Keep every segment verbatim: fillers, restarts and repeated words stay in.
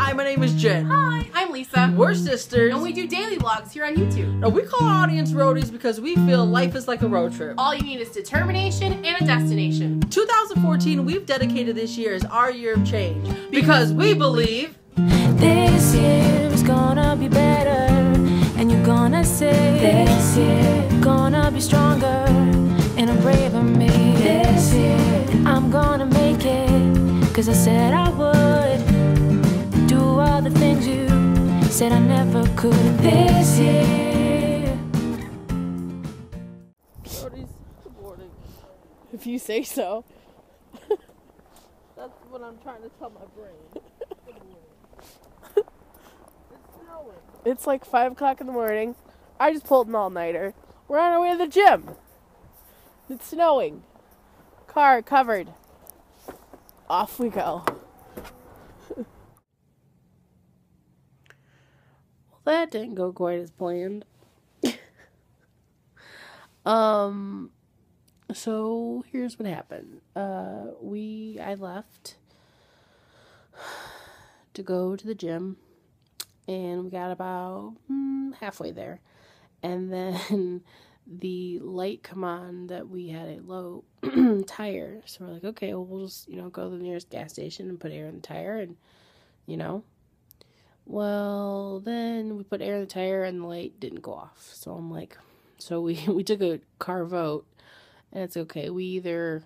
Hi, my name is Jen. Hi, I'm Lisa. We're sisters. And we do daily vlogs here on YouTube. Now, we call our audience roadies because we feel life is like a road trip. All you need is determination and a destination. two thousand fourteen, we've dedicated this year as our year of change. Because we believe... this year is gonna be better. And you're gonna say... this year gonna be stronger. And I'm braver me. This year and I'm gonna make it. Cause I said I would. All the things you said I never could this year. Roadies, good morning. If you say so. That's what I'm trying to tell my brain. Good morning. It's snowing. It's like five o'clock in the morning. I just pulled an all-nighter. We're on our way to the gym. It's snowing. Car covered. Off we go. That didn't go quite as planned. um, so here's what happened. Uh, we I left to go to the gym, and we got about mm, halfway there, and then the light come on that we had a low tire. So we're like, okay, well, we'll just you know go to the nearest gas station and put air in the tire, and you know. Well, then we put air in the tire and the light didn't go off. So I'm like, so we, we took a car vote and it's okay. We either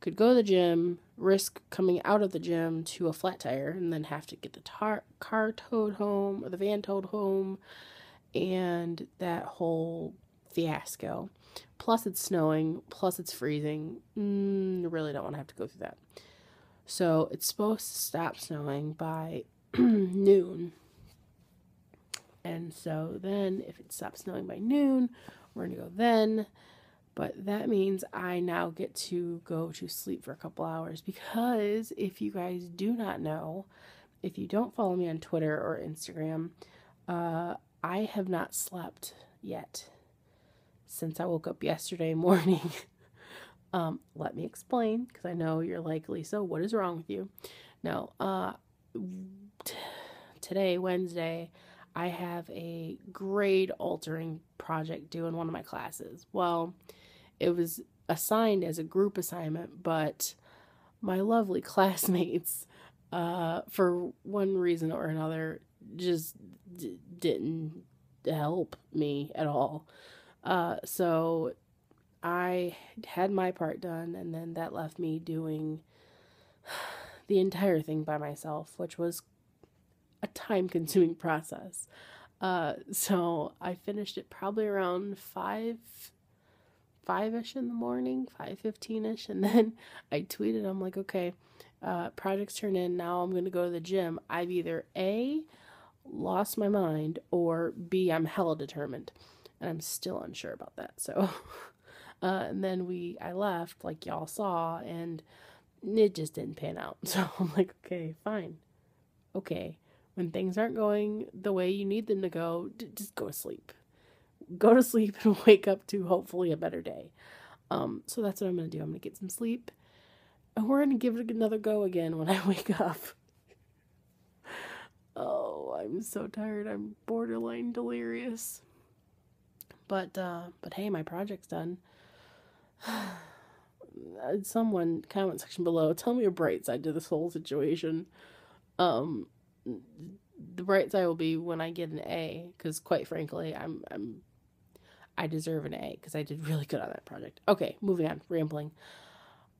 could go to the gym, risk coming out of the gym to a flat tire and then have to get the tar car towed home or the van towed home and that whole fiasco. Plus it's snowing, plus it's freezing. Mm, really don't want to have to go through that. So it's supposed to stop snowing by... noon, and so then if it stops snowing by noon we're gonna go then, but that means I now get to go to sleep for a couple hours, because if you guys do not know, if you don't follow me on Twitter or Instagram, uh, I have not slept yet since I woke up yesterday morning. um, let me explain, because I know you're like, Lisa, what is wrong with you? No, uh today, Wednesday, I have a grade altering project due in one of my classes. Well, it was assigned as a group assignment, but my lovely classmates, uh, for one reason or another, just d didn't help me at all. Uh, so I had my part done, and then that left me doing... the entire thing by myself, which was a time-consuming process. Uh, so I finished it probably around five, five-ish in the morning, five fifteen-ish, and then I tweeted, I'm like, okay, uh, projects turned in. Now I'm going to go to the gym. I've either A, lost my mind, or B, I'm hella determined, and I'm still unsure about that. So, uh, and then we, I left, like y'all saw, and. It just didn't pan out. So I'm like, okay, fine. Okay. When things aren't going the way you need them to go, d just go to sleep. Go to sleep and wake up to hopefully a better day. Um, so that's what I'm going to do. I'm going to get some sleep. And we're going to give it another go again when I wake up. Oh, I'm so tired. I'm borderline delirious. But, uh, but hey, my project's done. Someone, comment section below, tell me your bright side to this whole situation. Um, the bright side will be when I get an A, because quite frankly, I'm, I'm, I deserve an A, because I did really good on that project. Okay, moving on, rambling.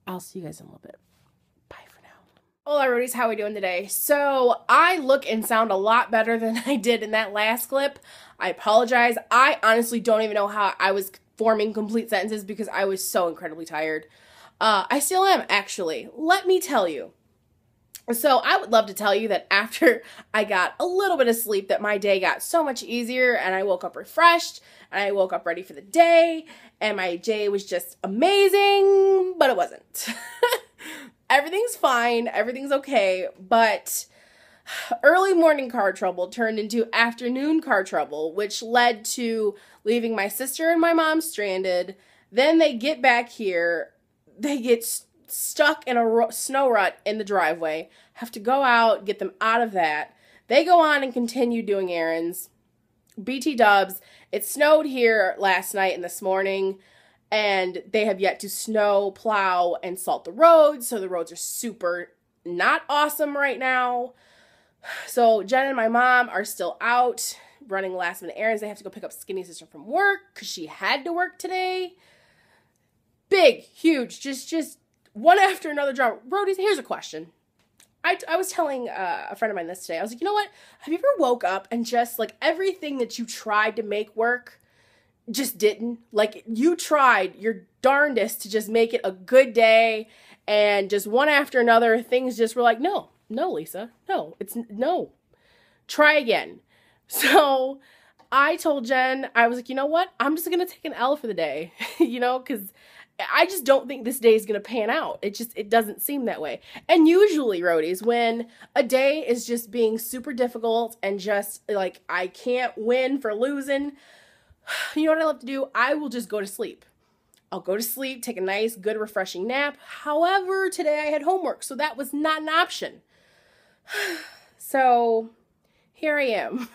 I'll see you guys in a little bit. Bye for now. Hola, roadies, how are we doing today? So, I look and sound a lot better than I did in that last clip. I apologize. I honestly don't even know how I was forming complete sentences because I was so incredibly tired. Uh, I still am, actually. Let me tell you. So I would love to tell you that after I got a little bit of sleep that my day got so much easier and I woke up refreshed and I woke up ready for the day and my day was just amazing, but it wasn't. Everything's fine. Everything's okay, but... early morning car trouble turned into afternoon car trouble, which led to leaving my sister and my mom stranded. Then they get back here. They get st stuck in a ro snow rut in the driveway. have to go out, get them out of that. They go on and continue doing errands. B T dubs, it snowed here last night and this morning, and they have yet to snow, plow, and salt the roads, so the roads are super not awesome right now. So Jen and my mom are still out running last minute errands. They have to go pick up Skinny Sister from work because she had to work today. Big, huge, just just one after another drama. Roadies, here's a question. I, I was telling uh, a friend of mine this today. I was like, you know what? Have you ever woke up and just, like, everything that you tried to make work just didn't? Like, you tried your darndest to just make it a good day, and just one after another, things just were like, no, no, Lisa, no, it's no. Try again. So I told Jen, I was like, you know what? I'm just going to take an L for the day, you know, because I just don't think this day is going to pan out. It just, it doesn't seem that way. And usually, roadies, when a day is just being super difficult and just like, I can't win for losing, you know what I love to do? I will just go to sleep. I'll go to sleep, take a nice, good, refreshing nap. However, today I had homework, so that was not an option. So here I am.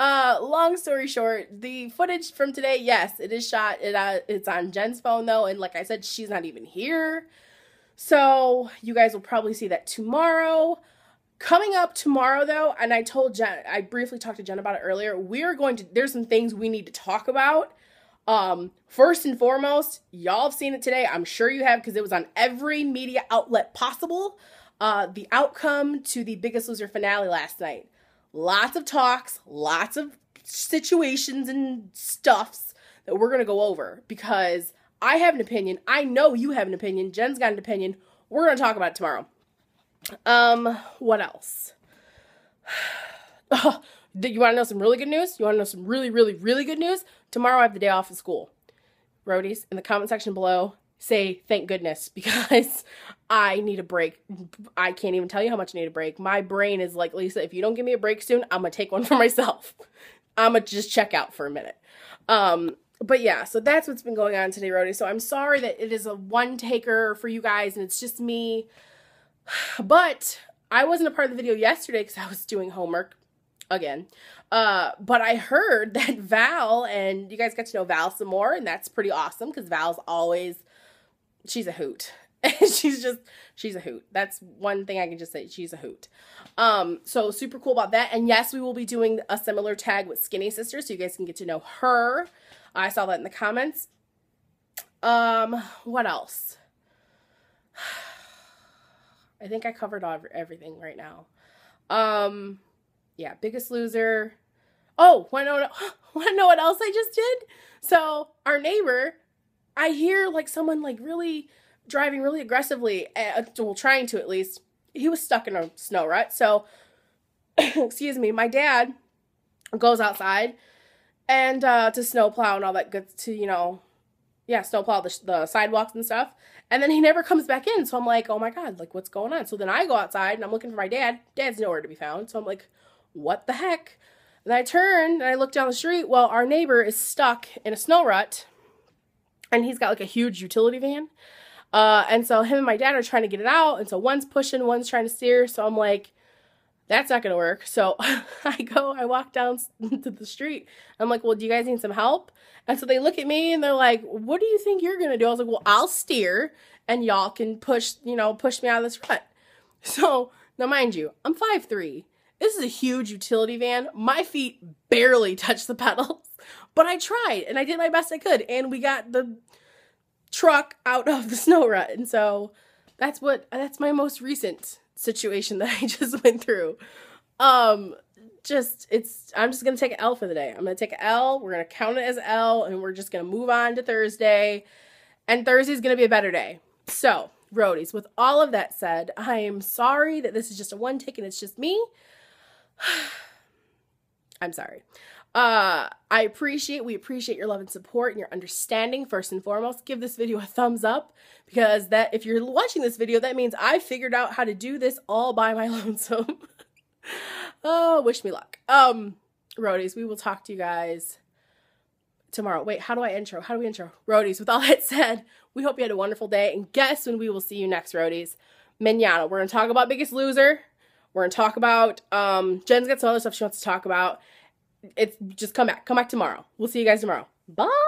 Uh, long story short, the footage from today, yes, it is shot. It, uh, it's on Jen's phone though. And like I said, she's not even here. So you guys will probably see that tomorrow. Coming up tomorrow though, and I told Jen, I briefly talked to Jen about it earlier. We're going to, there's some things we need to talk about. Um, first and foremost, y'all have seen it today. I'm sure you have, because it was on every media outlet possible. Uh, the outcome to the Biggest Loser finale last night. Lots of talks, lots of situations and stuffs that we're going to go over, because I have an opinion. I know you have an opinion. Jen's got an opinion. We're going to talk about it tomorrow. Um, what else? Oh, you want to know some really good news? You want to know some really, really, really good news? Tomorrow I have the day off of school. Roadies, in the comment section below, say thank goodness, because I need a break. I can't even tell you how much I need a break. My brain is like, Lisa, if you don't give me a break soon, I'm going to take one for myself. I'm going to just check out for a minute. Um, but yeah, so that's what's been going on today, roadies. So I'm sorry that it is a one-taker for you guys and it's just me. But I wasn't a part of the video yesterday because I was doing homework again. Uh, but I heard that Val, and you guys got to know Val some more, and that's pretty awesome because Val's always, she's a hoot. she's just, she's a hoot. That's one thing I can just say. She's a hoot. Um, so super cool about that. And yes, we will be doing a similar tag with Skinny Sister, so you guys can get to know her. I saw that in the comments. Um, what else? I think I covered everything right now. Um, yeah, Biggest Loser. Oh, want to know what else I just did? So our neighbor, I hear like someone like really driving really aggressively, uh, well, trying to at least. He was stuck in a snow rut. So, excuse me, my dad goes outside and uh, to snow plow and all that good, to, you know, yeah, snow plow the, the sidewalks and stuff. And then he never comes back in. So I'm like, oh my God, like what's going on? So then I go outside and I'm looking for my dad. Dad's nowhere to be found. So I'm like, what the heck? And I turn and I look down the street. Well, our neighbor is stuck in a snow rut. And he's got like a huge utility van. Uh, and so him and my dad are trying to get it out. And so one's pushing, one's trying to steer. So I'm like, that's not going to work. So I go, I walk down to the street. I'm like, well, do you guys need some help? And so they look at me and they're like, what do you think you're going to do? I was like, well, I'll steer and y'all can push, you know, push me out of this rut. So now mind you, I'm five three. This is a huge utility van. My feet barely touched the pedals, but I tried and I did my best I could. And we got the truck out of the snow rut. And so that's what, that's my most recent situation that I just went through. Um, just, it's, I'm just going to take an L for the day. I'm going to take an L. We're going to count it as L and we're just going to move on to Thursday, and Thursday's going to be a better day. So roadies, with all of that said, I am sorry that this is just a one take and it's just me. I'm sorry. Uh, I appreciate, we appreciate your love and support and your understanding. First and foremost, give this video a thumbs up, because that, if you're watching this video, that means I figured out how to do this all by my lonesome. Oh, wish me luck. Um, roadies, we will talk to you guys tomorrow. Wait, how do I intro? How do we intro? Roadies, with all that said, we hope you had a wonderful day, and guess when we will see you next, roadies? manana. We're going to talk about Biggest Loser. We're going to talk about, um, Jen's got some other stuff she wants to talk about. It's just come back. Come back tomorrow. We'll see you guys tomorrow. Bye.